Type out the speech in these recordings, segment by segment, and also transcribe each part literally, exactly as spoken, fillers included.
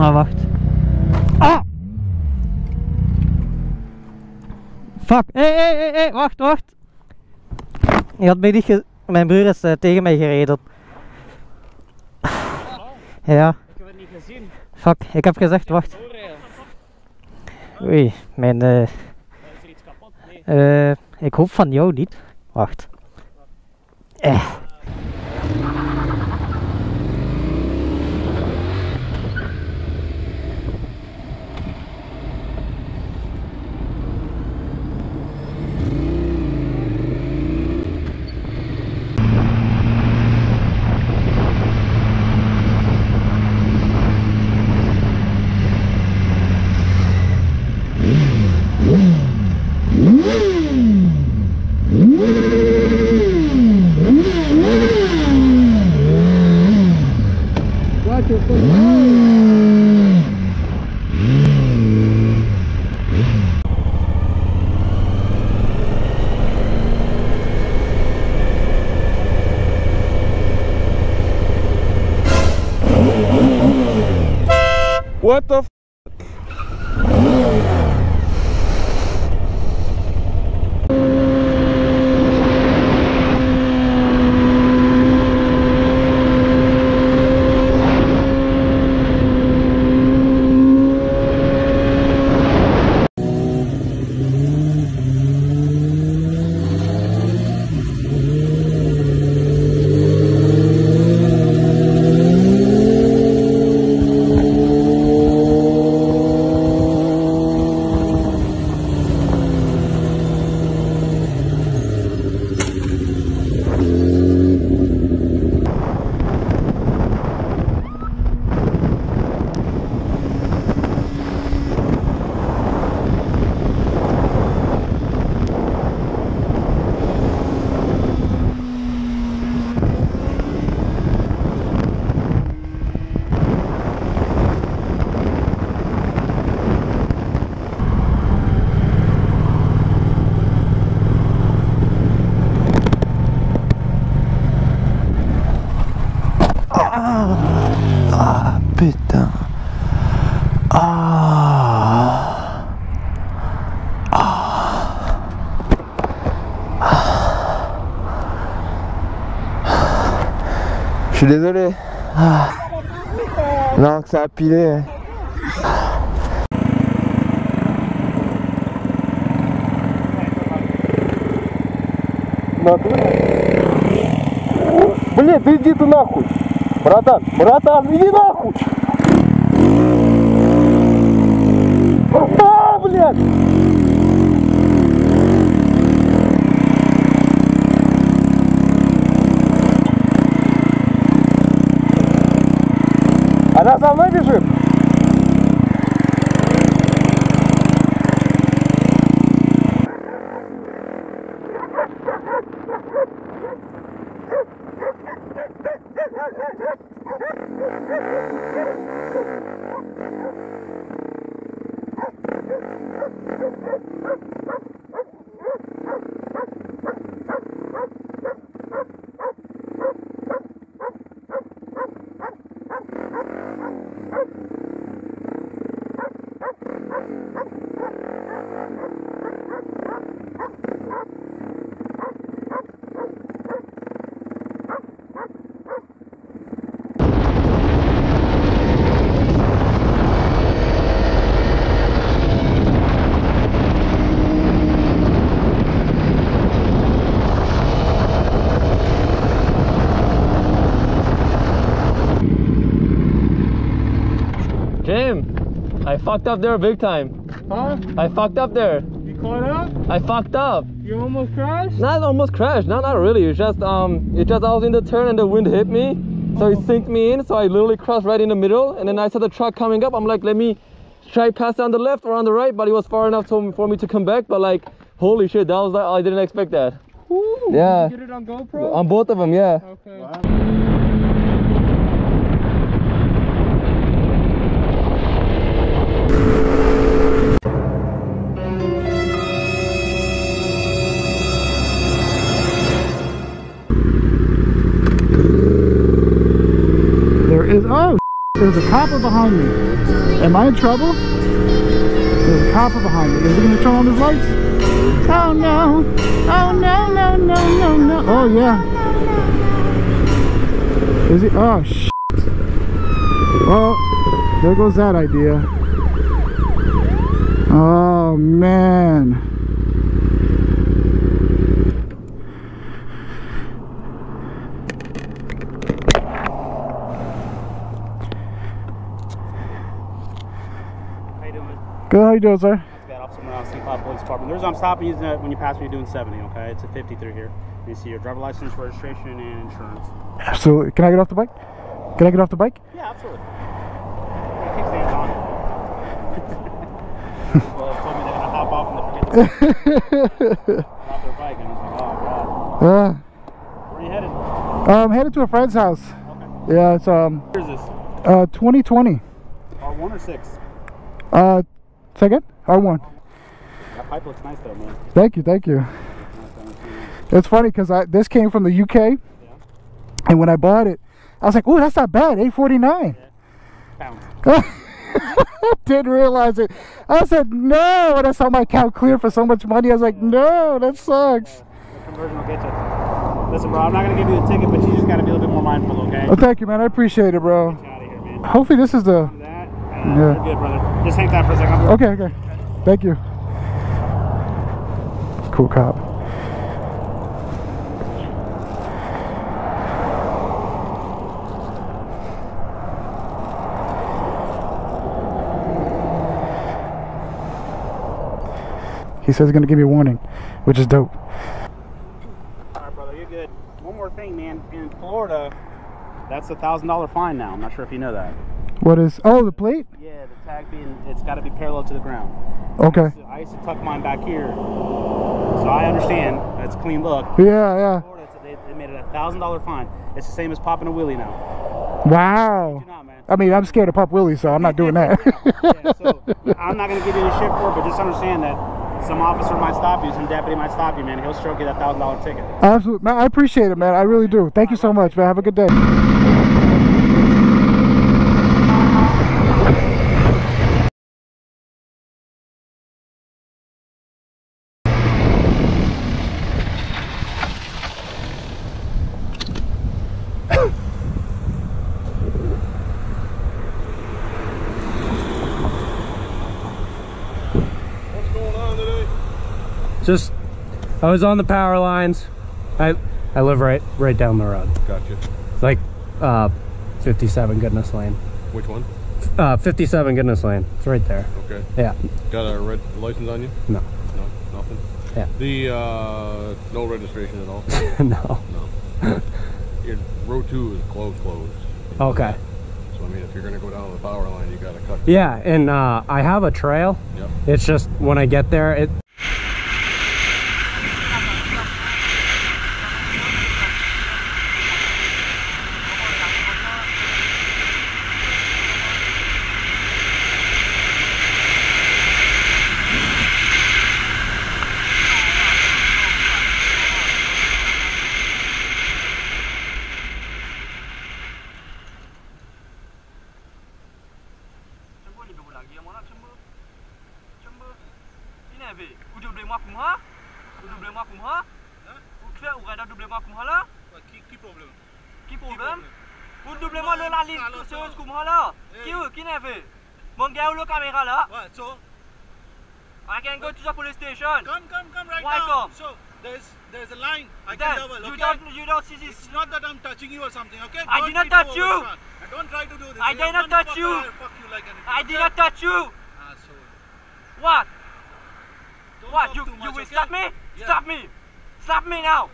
Ah, wacht. Ah! Fuck. Hé, hé, hé, hé, wacht, wacht. Je had mij niet ge... Mijn broer is uh, tegen mij gereden. Ah, ja. Ik heb het niet gezien. Fuck, ik heb gezegd, wacht. Oei, mijn... Uh, is er iets kapot? Nee. Uh, ik hoop van jou niet. Wacht. Eh. What the f***? Putain. Ah. Ah. Ah. Je suis désolé. Ah. Non, que ça a pilé. Hein. Блин, ты иди ты нахуй. Братан, братан, иди нахуй! А, блядь! Она за мной бежит? Jim, I fucked up there big time. Huh? I fucked up there. You get caught up? I fucked up. You almost crashed? Not almost crashed. No, not really. It's just um, it just I was in the turn and the wind hit me, so oh. it sinked me in. So I literally crossed right in the middle, and then I saw the truck coming up. I'm like, let me try pass on the left or on the right, but it was far enough to, for me to come back. But like, holy shit, that was like I didn't expect that. Ooh, yeah. Did you get it on GoPro? On both of them, yeah. Okay. Wow. Oh, there's a copper behind me. Am I in trouble? There's a copper behind me. Is he going to turn on his lights? Oh no! Oh no! No! No! No! No! Oh yeah. Is he? Oh shit! Well, there goes that idea. Oh man. Good, how you doing, sir? I got off somewhere else in Cloud Police Department. The reason I'm stopping is that when you pass me, you're doing seventy, okay? It's a fifty through here. You see your driver license, registration, and insurance. Absolutely. Can I get off the bike? Can I get off the bike? Yeah, absolutely. Yeah, keep staying on. Well, they told me they're going to hop off and they forget to hop their bike. And I was like, oh, God. Uh, Where are you headed? Uh, I'm headed to a friend's house. Okay. Yeah, it's... um. Where's this? Uh, twenty twenty. R one or six? Uh... Second? R one. That pipe looks nice though, man. Thank you, thank you. It's funny because I this came from the U K, yeah. And when I bought it, I was like, "Oh, that's not bad, eight forty-nine." Yeah. Didn't realize it. I said, "No," when I saw my account clear for so much money, I was like, yeah. "No, that sucks." Yeah. The conversion will get you. Listen, bro, I'm not gonna give you the ticket, but you just gotta be a little bit more mindful, okay? Oh, thank you, man. I appreciate it, bro. Get you out of here, man. Hopefully, this is the. Uh, yeah. You're good, brother. Just hang tight for a second. Okay, okay. Thank you. Cool cop. He says he's going to give me a warning, which is dope. Alright, brother, you're good. One more thing, man. In Florida, that's a one thousand dollar fine now. I'm not sure if you know that. What is, oh, the plate? Yeah, the tag being, it's got to be parallel to the ground. Okay. I used, to, I used to tuck mine back here, so I understand. That's a clean look. Yeah, yeah. In Florida, they, they made it a one thousand dollar fine. It's the same as popping a wheelie now. Wow. I, not, man. I mean, I'm scared to pop wheelies, so I'm not doing that. Yeah, so I'm not going to give you any shit for it, but just understand that some officer might stop you, some deputy might stop you, man. He'll stroke you that one thousand dollar ticket. Absolutely. Man, I appreciate it, man. I really do. Thank you so much, man. Have a good day. Just, I was on the power lines. I I live right right down the road. Gotcha. Like, uh, fifty-seven Goodness Lane. Which one? Uh, fifty-seven Goodness Lane. It's right there. Okay. Yeah. Got a red license on you? No. No, nothing? Yeah. The, uh, no registration at all? No. No. Your road two is closed, closed. Okay. So, I mean, if you're going to go down the power line, you got to cut. Yeah, down. And, uh, I have a trail. Yep. It's just, when I get there, it... I can go to the police station. Come, come, come right Why now. Come? So there's there's a line. I then, can double. Okay? You don't you don't see this. It's not that I'm touching you or something. Okay? I did not touch you. I don't try to do this. I did not touch you. I did not touch you. What? What? You, you will slap me? Slap me! Slap me now!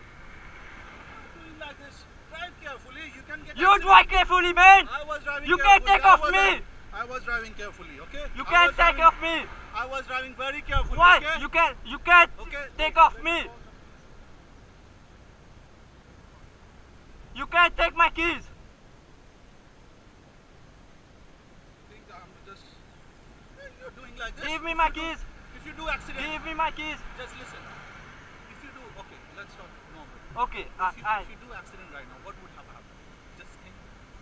Like this. Drive carefully. You can get. You drive carefully, man. I was driving you carefully. Can't take I off me. I was driving carefully, okay? You can't take driving, off me. I was driving very carefully. Why? Okay? You can't. You can't okay. take off me. You can't take my keys. Just, you're doing like this. Give me my keys. If you do accident. Give me my keys. Just listen. If you do, okay, let's talk. Okay, if, I, you, I, if you do accident right now, what would have happened? Just think.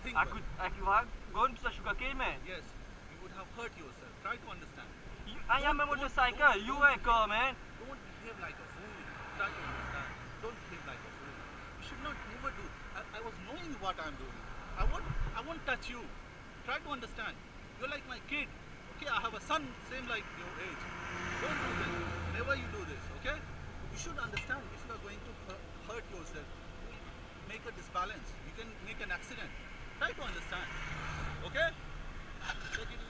think I could, I could have gone to the sugarcane, man. Yes, you would have hurt yourself. Try to understand. You, I don't, am a motorcycle. Don't, don't, you are a car, man. Don't behave like a fool. Try to understand. Don't behave like a fool. You should not never do. I, I was knowing what I'm doing. I won't, I won't touch you. Try to understand. You're like my kid. Okay, I have a son, same like your age. Don't do this. Never you do this. Okay? You should understand. If you are going to hurt. hurt yourself, make a disbalance, you can make an accident. Try to understand, okay?